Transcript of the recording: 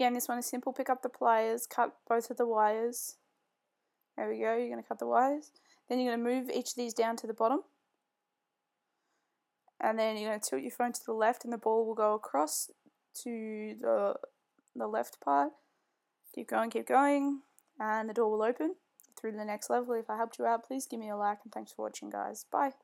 Again, this one is simple. Pick up the pliers, cut both of the wires. There we go, you're going to cut the wires. Then you're going to move each of these down to the bottom. And then you're going to tilt your phone to the left and the ball will go across to the left part. Keep going, and the door will open through to the next level. If I helped you out, please give me a like, and thanks for watching, guys. Bye.